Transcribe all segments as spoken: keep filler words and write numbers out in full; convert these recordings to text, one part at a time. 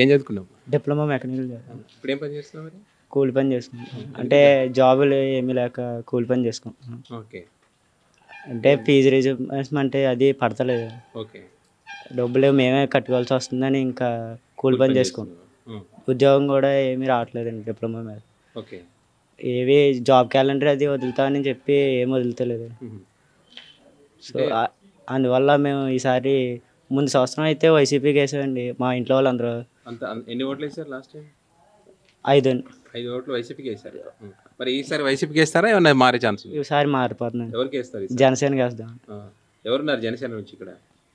ఏం చదువుకున్నావు? Diploma mechanical చదువుకున్నాను. ఇప్పుడు ఏం పని చేస్తున్నావు మరి? కూలి పని చేసుకుంటున్నాను. అంటే జాబులు ఏమీ లేక కూలి పని చేసుకుంటున్నాను. ఓకే. అంటే ఫీజు రిజర్వేషన్ అంటే అది పడతలేదు. ఓకే. డబ్బులు మేమే కట్టుకోవాల్సి వస్తుందని ఇంకా కూలి పని చేసుకుంటున్నాం. ఉద్యోగం కూడా ఏమీ రావట్లేదండి డిప్లొమా మీద. ఓకే. ఏవి జాబ్ క్యాలెండర్ అది వదులుతామని చెప్పి ఏం వదులుతలేదు. సో అందువల్ల మేము ఈసారి ముందు సంవత్సరం అయితే వైసీపీకి వేసామండి మా ఇంట్లో వాళ్ళు అందరూ. ఎన్ని ఓట్లు వేసారు లాస్ట్ టైం? ఐదు ఐదు ఓట్లు వైసీపీకి వేసారు. మరి ఈసారి వైసీపీకి వేస్తారా ఏమన్నా మారే ఛాన్స్? ఈసారి మారిపోతున్నాను. ఎవరికి వేస్తారు? జనసేనకి వేస్తాం. ఎవరున్నారు జనసేన నుంచి ఇక్కడ?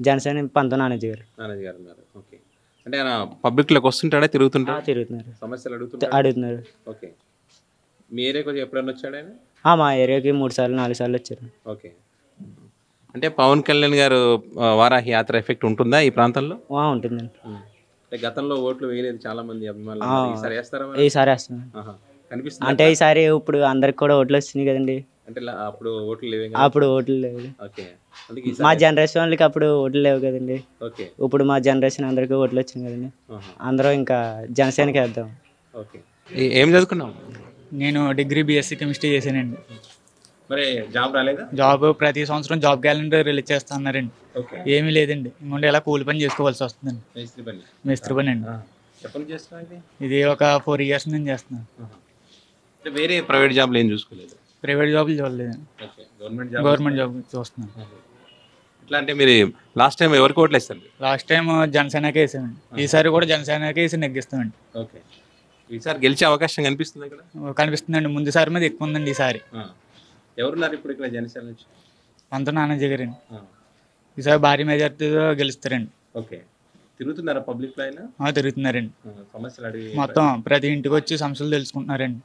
జనసేన పంత నానాజీ గారు. నానాజీ గారు ఉన్నారు. ఓకే. అంటే ఆయన పబ్లిక్లోకి వస్తుంటాడా? తిరుగుతుంటా? తిరుగుతున్నారు. సమస్యలు అడుగుతున్నారు? అడుగుతున్నారు. ఓకే. మీ ఏరియాకి వచ్చి ఎప్పుడన్నా వచ్చాడు ఆయన? మా ఏరియాకి మూడు సార్లు నాలుగు సార్లు వచ్చారు. ఓకే. అంటే పవన్ కళ్యాణ్ గారు వారాహి యాత్ర ఎఫెక్ట్ ఉంటుందా ఈ ప్రాంతంలో? ఉంటుందండి. అంటే గతంలో ఓట్లు వేయలేదు చాలా మంది అభిమానులు, ఈసారి వేస్తారా కనిపిస్తుంది. అంటే ఈసారి ఇప్పుడు అందరికి కూడా ఓట్లు వచ్చినాయి కదండి. అంటే అప్పుడు ఓట్లు లేవు. అప్పుడు ఓట్లు లేవు. ఓకే. మా జనరేషన్ వాళ్ళకి అప్పుడు ఓట్లు లేవు కదండి. ఓకే. ఇప్పుడు మా జనరేషన్ అందరికీ ఓట్లు వచ్చినాయి కదండి. అందరూ ఇంకా జనసేనకి వేద్దాం. ఓకే. ఏం చదువుకున్నాం? నేను డిగ్రీ బీఎస్సీ కెమిస్ట్రీ చేశానండి. మరి జాబ్ రాలేదా? జాబ్ ప్రతి సంవత్సరం జాబ్ క్యాలెండర్ రిలీజ్ చేస్తున్నారండి. ఏమీ లేదండి. ముందు ఇలా కూలి పని చేసుకోవాల్సి వస్తుందండి. మేస్త్రి పని? మేస్త్రి పని అండి. ఎప్పుడు చేస్తున్నా? ఇది ఒక ఫోర్ ఇయర్స్ నేను చేస్తున్నాను. వేరే ప్రైవేట్ జాబ్లు ఏం చూసుకోలేదు? ప్రైవేట్ జాబ్లు చూడలేదండి. గవర్నమెంట్ జాబ్ చూస్తున్నాను. ఇట్లా అంటే మీరు లాస్ట్ టైం ఎవరికి ఓట్లు వేస్తారు? లాస్ట్ టైం జనసేనకే వేసామండి. ఈసారి కూడా జనసేనకే వేసి నెగ్గిస్తామండి. ఓకే. ఈసారి గెలిచే అవకాశం కనిపిస్తుంది ఇక్కడ? కనిపిస్తుందండి. ముందుసారి మీద ఎక్కువ ఉందండి ఈసారి. ఎవరున్నారు ఇప్పుడు ఇక్కడ జనసేన నుంచి? పంత నానాజీ గారు అండి. ఈసారి భారీ మెజార్టీతో గెలుస్తారండి. ఓకే. తిరుగుతున్నారా పబ్లిక్ లో అయినా? తిరుగుతున్నారండి. సమస్యలు అడిగి మొత్తం ప్రతి ఇంటికి వచ్చి సమస్యలు తెలుసుకుంటున్నారండి.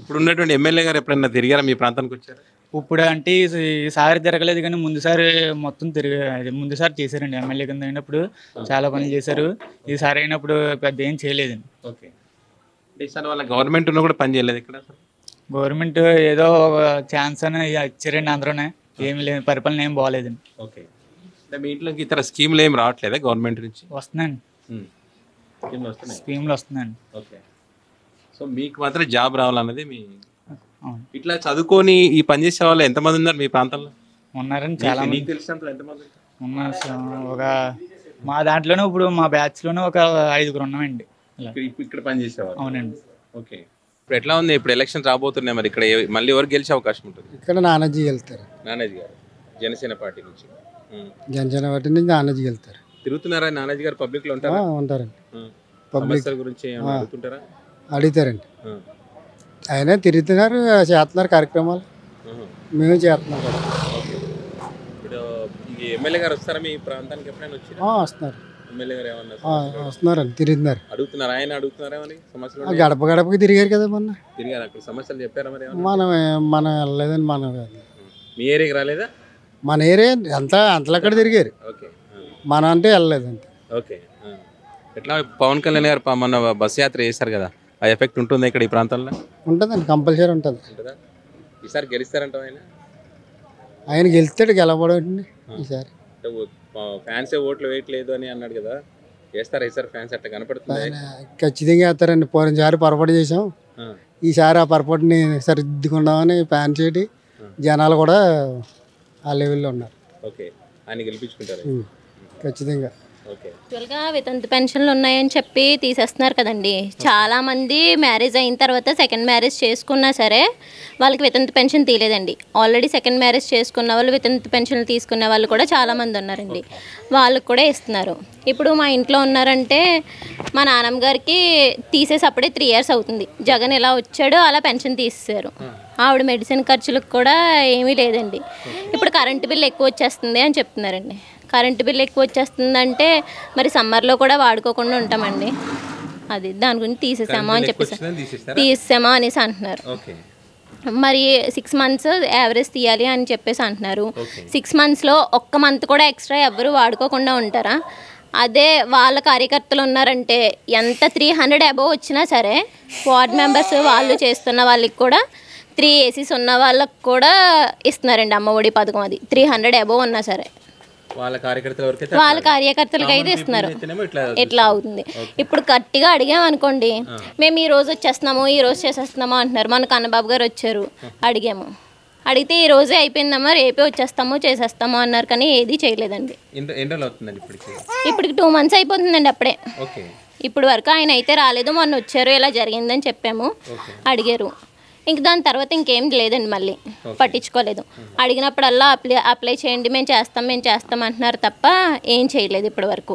ఇప్పుడు ఉన్నటువంటి ఎమ్మెల్యే గారు ఎప్పుడైనా తిరిగారా మీ ప్రాంతానికి వచ్చారా? ఇప్పుడు అంటే ఈసారి తిరగలేదు కానీ ముందుసారి మొత్తం తిరిగి ముందుసారి చేశారండి. ఎమ్మెల్యే కింద అయినప్పుడు చాలా పనులు చేశారు. ఈసారి అయినప్పుడు పెద్ద ఏం చేయలేదండి. ఓకే. ఈసారి వాళ్ళ గవర్నమెంట్ ఉన్న కూడా పని చేయలేదు ఇక్కడ? గవర్నమెంట్ ఏదో ఛాన్స్ అని ఇచ్చారండి అందరూనే. ఏమి లేదు, పరిపాలన ఏం బాగాలేదండి. ఓకే. అంటే మీ ఇంట్లోకి ఇతర స్కీమ్లు ఏమి రావట్లేదా గవర్నమెంట్ నుంచి? వస్తున్నాయండి స్కీమ్లు వస్తున్నాయండి. ఓకే. సో మీకు మాత్రం జాబ్ రావాలన్నది మీ. ఇట్లా చదువుకొని ఈ పని చేసే వాళ్ళు ఎంతమంది ఉన్నారు మీ ప్రాంతంలో? ఉన్నారండి చాలా మంది. తెలిసినంత ఎంతమంది ఉన్నారు? ఒక మా దాంట్లోనే ఇప్పుడు మా బ్యాచ్లోనే ఒక ఐదుగురు ఉన్నామండి ఇక్కడ పని చేసేవాళ్ళు. అవునండి. ఓకే. ఇప్పుడు ఎట్లా ఉంది? ఇప్పుడు ఎలక్షన్ రాబోతున్నాయి, మరి ఇక్కడ మళ్ళీ ఎవరు గెలిచే అవకాశం ఉంటుంది? ఇక్కడ నానాజీ వెళ్తారు. నానాజీ గారు జనసేన పార్టీ నుంచి. జనసేన పార్టీ నుంచి నానాజీ వెళ్తారు. తిరుగుతున్నారా? నానాజీ గారు పబ్లిక్ లో ఉంటారా? ఉంటారండి. పబ్లిక్ గురించి అడుగుతుంటారా? అడుగుతారండి. ఆయన తిరుగుతున్నారు, చేస్తున్నారు కార్యక్రమాలు. మేము చేస్తున్నాం కదా. ఇప్పుడు ఈ ఎమ్మెల్యే గారు వస్తారా మీ ప్రాంతానికి ఎప్పుడైనా వచ్చి? వస్తున్నారు. ఎమ్మెల్యే గారు ఏమన్నా వస్తున్నారండి, తిరుగుతున్నారు. అడుగుతున్నారు ఆయన అడుగుతున్నారా మరి సమస్యలు? గడప గడపకి తిరిగారు కదా మొన్న. తిరిగారు. అక్కడ సమస్యలు చెప్పారా మరి? మనం మనం వెళ్ళలేదని. మనం మీ ఏరియాకి రాలేదా? మన ఏరియా అంతా అంతలక్కడ తిరిగారు. ఓకే. మనం అంటే వెళ్ళలేదంతే. ఓకే. ఎట్లా పవన్ కళ్యాణ్ గారు మొన్న బస్సు యాత్ర చేశారు కదా, ఆ ఎఫెక్ట్ ఉంటుంది ఇక్కడ ఈ ప్రాంతంలో? ఉంటుందండి, కంపల్సరీ ఉంటుంది. ఈసారి గెలుస్తారంట ఆయన? ఆయన గెలుస్తాడు, గెలవడండి. ఈసారి ఫ్యాన్సే ఓట్లు వేయట్లేదు అని అన్నాడు కదా, వేస్తారా ఈసారి? ఫ్యాన్స్ అట్లా కనపడుతుంది. ఖచ్చితంగా వేస్తారండి. పోయినసారి పొరపాటు చేసాం, ఈసారి ఆ పొరపాటుని సరిదిద్దుకుందామని ఫ్యాన్స్ ఏంటి జనాలు కూడా ఆ లెవెల్లో ఉన్నారు. ఓకే. ఆయన గెలిపించుకుంటారు ఖచ్చితంగా. యాక్చువల్గా వితంతు పెన్షన్లు ఉన్నాయని చెప్పి తీసేస్తున్నారు కదండి. చాలామంది మ్యారేజ్ అయిన తర్వాత సెకండ్ మ్యారేజ్ చేసుకున్నా సరే వాళ్ళకి వితంతు పెన్షన్ తీయలేదండి. ఆల్రెడీ సెకండ్ మ్యారేజ్ చేసుకున్న వాళ్ళు, వితంతు పెన్షన్లు తీసుకున్న వాళ్ళు కూడా చాలామంది ఉన్నారండి. వాళ్ళకి కూడా ఇస్తున్నారు. ఇప్పుడు మా ఇంట్లో ఉన్నారంటే మా నాన్నమ్మ గారికి తీసేసి అప్పుడే త్రీ ఇయర్స్ అవుతుంది. జగన్ ఎలా వచ్చాడో అలా పెన్షన్ తీసేశారు. ఆవిడ మెడిసిన్ ఖర్చులకు కూడా ఏమీ లేదండి. ఇప్పుడు కరెంటు బిల్లు ఎక్కువ వచ్చేస్తుంది అని చెప్తున్నారండి. కరెంటు బిల్లు ఎక్కువ వచ్చేస్తుందంటే మరి సమ్మర్లో కూడా వాడుకోకుండా ఉంటామండి. అది దాని గురించి తీసేసామా అని చెప్పేసి తీసేసామా అనేసి అంటున్నారు. మరి సిక్స్ మంత్స్ యావరేజ్ తీయాలి అని చెప్పేసి అంటున్నారు. సిక్స్ మంత్స్లో ఒక్క మంత్ కూడా ఎక్స్ట్రా ఎవరు వాడుకోకుండా ఉంటారా? అదే వాళ్ళ కార్యకర్తలు ఉన్నారంటే ఎంత త్రీ హండ్రెడ్ అబోవ్ వచ్చినా సరే వార్డ్ మెంబర్స్ వాళ్ళు చేస్తున్న వాళ్ళకి కూడా, త్రీ ఏసీస్ ఉన్న వాళ్ళకి కూడా ఇస్తున్నారండి అమ్మ ఒడి పథకం. అది త్రీ హండ్రెడ్ అబోవ్ ఉన్నా సరే వాళ్ళ కార్యకర్తలకి వాళ్ళ కార్యకర్తలకి అయితే ఇస్తున్నారు. ఇట్లా అవుతుంది. ఇప్పుడు కట్టిగా అడిగాం అనుకోండి, మేము ఈ రోజు వచ్చేస్తున్నాము ఈ రోజు చేసేస్తున్నాము అంటున్నారు. మన కన్నబాబు గారు వచ్చారు, అడిగాము, అడిగితే ఈ రోజే అయిపోయిందమ్మా రేపే వచ్చేస్తాము చేసేస్తాము అన్నారు, కానీ ఏది చేయలేదండి. ఇప్పటికి టూ మంత్స్ అయిపోతుందండి అప్పుడే. ఇప్పుడు వరకు ఆయన అయితే రాలేదు, మొన్న వచ్చారు ఇలా జరిగిందని చెప్పాము, అడిగారు. ఇంక దాని తర్వాత ఇంకేం లేదండి, మళ్ళీ పట్టించుకోలేదు. అడిగినప్పుడల్లా అప్లై అప్లై చేయండి మేము చేస్తాం మేము చేస్తాం అంటున్నారు తప్ప ఏం చేయలేదు ఇప్పటి వరకు.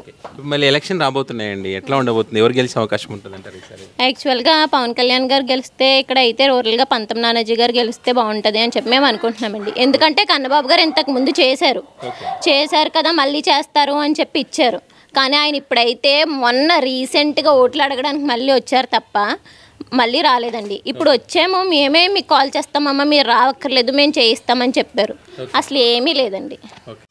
మళ్ళీ ఎలక్షన్ రాబోతున్నాయండి, ఎట్లా ఉండబోతుంది, ఎవరు గెలిచే అవకాశం ఉంటుందంటారు? యాక్చువల్గా పవన్ కళ్యాణ్ గారు గెలిస్తే ఇక్కడ అయితే రూరల్గా పంతం నానాజీ గారు గెలిస్తే బాగుంటుంది అని చెప్పి మేము అనుకుంటున్నామండి. ఎందుకంటే కన్నబాబు గారు ఇంతకు ముందు చేశారు చేశారు కదా మళ్ళీ చేస్తారు అని చెప్పి ఇచ్చారు, కానీ ఆయన ఇప్పుడైతే మొన్న రీసెంట్గా ఓట్లు అడగడానికి మళ్ళీ వచ్చారు తప్ప మళ్ళీ రాలేదండి. ఇప్పుడు వచ్చేమో మేమే మీకు కాల్ చేస్తామమ్మా మీరు రావక్కర్లేదు మేము చేయిస్తామని చెప్పారు, అసలు ఏమీ లేదండి.